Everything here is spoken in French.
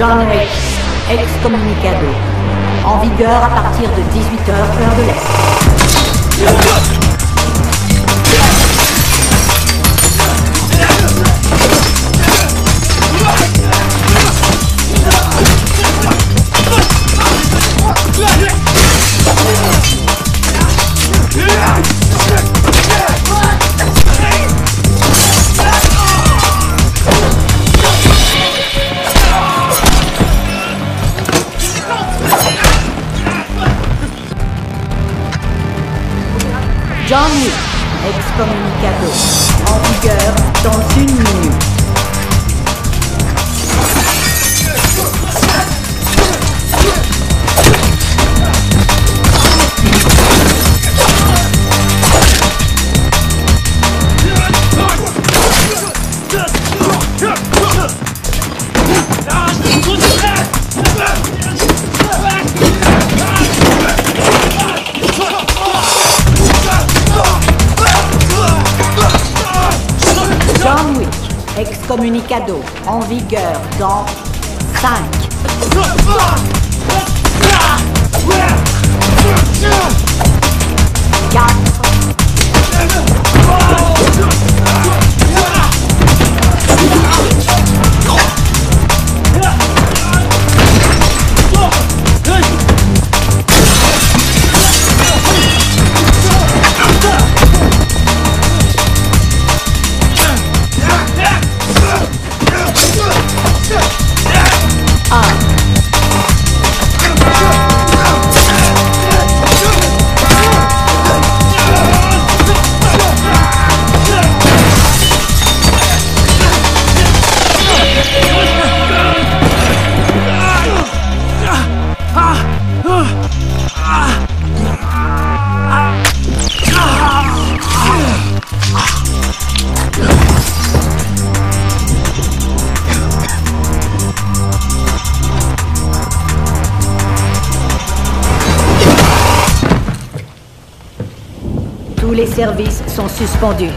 John Wick, excommunicado. En vigueur à partir de 18 h heure de l'Est. John Wick, excommunicado, en vigueur dans 1 minute. John Wick, excommunicado, en vigueur dans 1. Tous les services sont suspendus.